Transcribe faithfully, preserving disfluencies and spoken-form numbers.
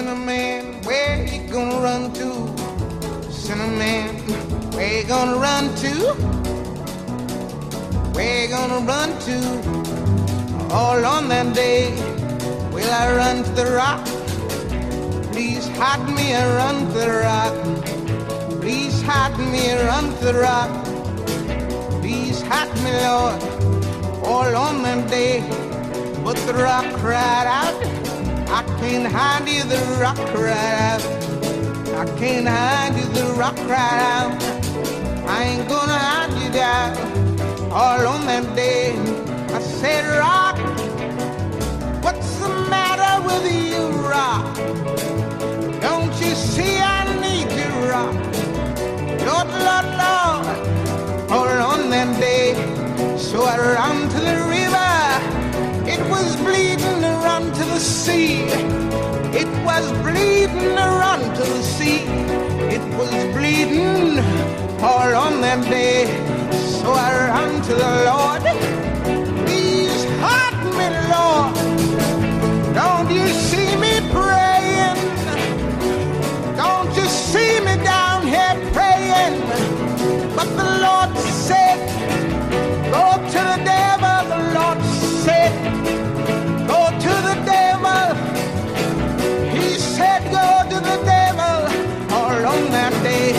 Sinnerman, where you gonna run to? Sinnerman, where you gonna run to? Where you gonna run to? All on that day, will I run to the rock? Please hide me and run to the rock. Please hide me and run to the rock. Please hide me, Lord, all on that day. But the rock cried out, I can't hide you, the rock cried out. I can't hide you, the rock cried out. I ain't gonna hide you down. All on that day, I said, rock, what's the matter with you, rock? Don't you see I need you, rock? Lord, Lord, Lord, all on that day. So I ran to the river, it was bleeding around to the sea, it was bleeding around to the sea, it was bleeding all on that day. So I ran to the Lord, please hide me, Lord, don't you see me praying, don't you see me down here praying? But the Lord said, go to the devil, the Lord said, go to the devil all on that day.